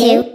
2